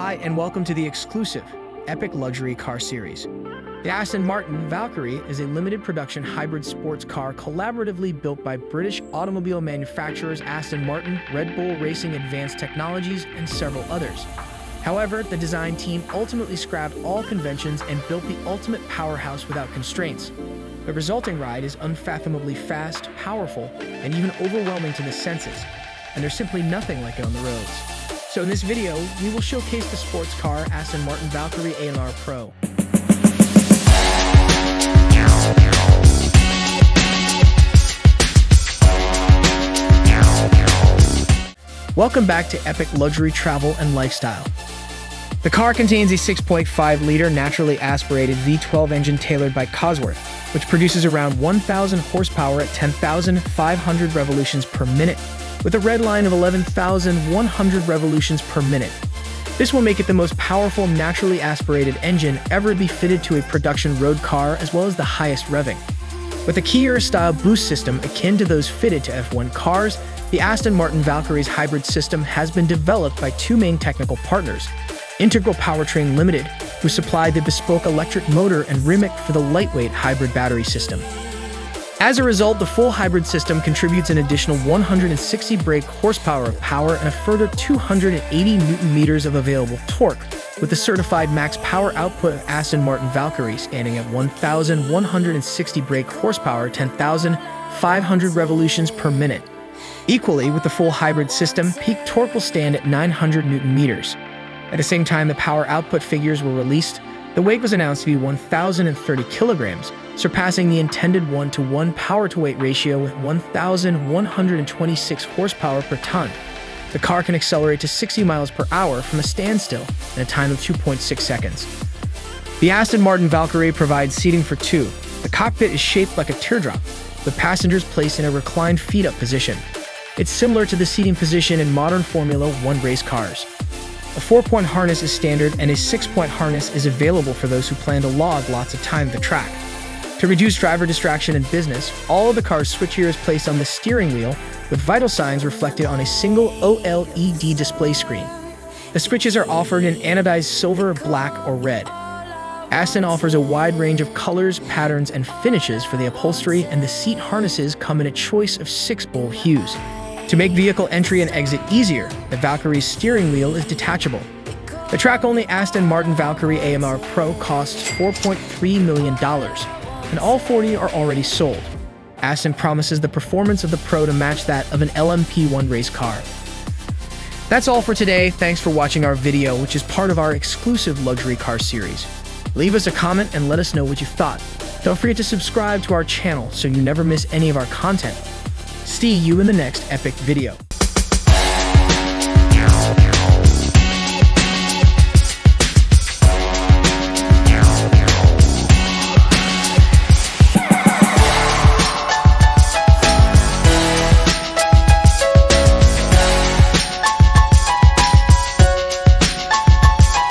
Hi, and welcome to the exclusive Epic Luxury Car Series. The Aston Martin Valkyrie is a limited production hybrid sports car collaboratively built by British automobile manufacturers Aston Martin, Red Bull Racing Advanced Technologies, and several others. However, the design team ultimately scrapped all conventions and built the ultimate powerhouse without constraints. The resulting ride is unfathomably fast, powerful, and even overwhelming to the senses, and there's simply nothing like it on the roads. So in this video, we will showcase the sports car Aston Martin Valkyrie AMR Pro. Welcome back to Epic Luxury Travel and Lifestyle. The car contains a 6.5-liter naturally aspirated V12 engine tailored by Cosworth, which produces around 1,000 horsepower at 10,500 revolutions per minute, with a red line of 11,100 revolutions per minute. This will make it the most powerful naturally aspirated engine ever to be fitted to a production road car, as well as the highest revving. With a Kers-style boost system akin to those fitted to F1 cars, the Aston Martin Valkyrie's hybrid system has been developed by two main technical partners, Integral Powertrain Limited, who supplied the bespoke electric motor, and Rimac for the lightweight hybrid battery system. As a result, the full hybrid system contributes an additional 160 brake horsepower of power and a further 280 Newton-meters of available torque, with the certified max power output of Aston Martin Valkyrie standing at 1,160 brake horsepower, 10,500 revolutions per minute. Equally, with the full hybrid system, peak torque will stand at 900 Newton-meters. At the same time the power output figures were released, the weight was announced to be 1,030 kilograms, surpassing the intended 1-to-1 power-to-weight ratio with 1,126 horsepower per ton. The car can accelerate to 60 miles per hour from a standstill in a time of 2.6 seconds. The Aston Martin Valkyrie provides seating for two. The cockpit is shaped like a teardrop, with passengers placed in a reclined feet-up position. It's similar to the seating position in modern Formula 1 race cars. A 4-point harness is standard, and a 6-point harness is available for those who plan to log lots of time at the track. To reduce driver distraction in business, all of the car's switchgear is placed on the steering wheel, with vital signs reflected on a single OLED display screen. The switches are offered in anodized silver, black, or red. Aston offers a wide range of colors, patterns, and finishes for the upholstery, and the seat harnesses come in a choice of 6 bold hues. To make vehicle entry and exit easier, the Valkyrie's steering wheel is detachable. The track-only Aston Martin Valkyrie AMR Pro costs $4.3 million, and all 40 are already sold. Aston promises the performance of the Pro to match that of an LMP1 race car. That's all for today. Thanks for watching our video, which is part of our exclusive luxury car series. Leave us a comment and let us know what you thought. Don't forget to subscribe to our channel so you never miss any of our content. See you in the next epic video.